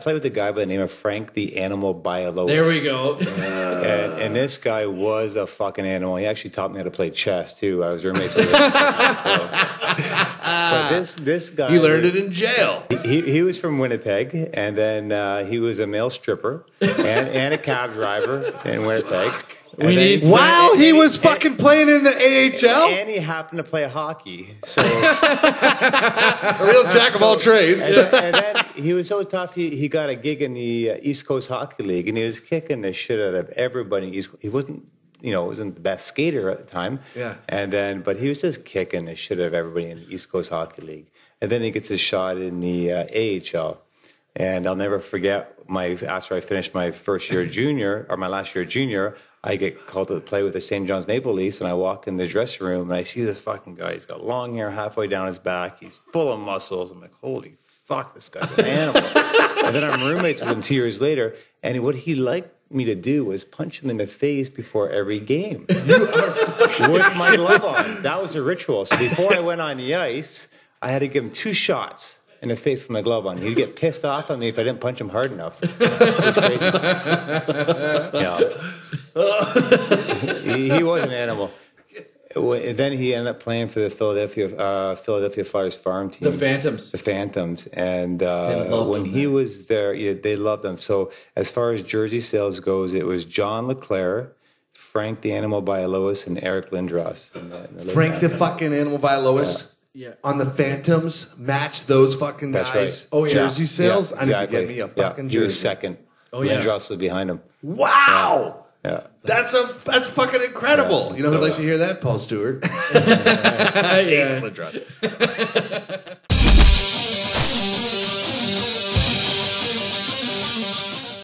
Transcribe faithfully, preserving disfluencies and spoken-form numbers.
played with a guy by the name of Frank the Animal Bialowas. There we go. Uh, and, and this guy was a fucking animal. He actually taught me how to play chess, too. I was roommates with him. But this, this guy... You learned it in jail. He, he was from Winnipeg, and then uh, he was a male stripper and, and a cab driver in Winnipeg. We need then, wow, he was and, fucking and, playing in the A H L? And he happened to play hockey. So a real jack of all trades. And, yeah. and then he was so tough, he, he got a gig in the East Coast Hockey League, and he was kicking the shit out of everybody. He wasn't, you know, wasn't the best skater at the time. Yeah. And then, but he was just kicking the shit out of everybody in the East Coast Hockey League. And then he gets a shot in the uh, A H L. And I'll never forget, my after I finished my first year junior, or my last year junior, I get called to play with the Saint John's Maple Leafs, and I walk in the dressing room, and I see this fucking guy. He's got long hair halfway down his back. He's full of muscles. I'm like, holy fuck, this guy's an animal. And then I'm roommates with him two years later, and what he liked me to do was punch him in the face before every game. You are with my glove on. That was a ritual. So before I went on the ice, I had to give him two shots in the face with my glove on. He'd get pissed off at me if I didn't punch him hard enough. It was crazy. Yeah. he, he was an animal. And then he ended up playing for the Philadelphia uh, Philadelphia Flyers farm team, the Phantoms. The Phantoms, and uh, when him, he man. was there, yeah, they loved him. So as far as jersey sales goes, it was John LeClaire, Frank the Animal Bialowas, and Eric Lindros. And the, and the Frank the animal. fucking Animal Bialowas. Yeah. Yeah. On the Phantoms, match those fucking That's guys. Right. Oh yeah, jersey sales. Yeah, exactly. I need to get me a fucking yeah. jersey. He was second. Oh yeah, Lindros was behind him. Wow. Yeah. Yeah, that's a that's fucking incredible. Yeah, you know who'd like to hear that? Paul Stewart. Hates Lindros.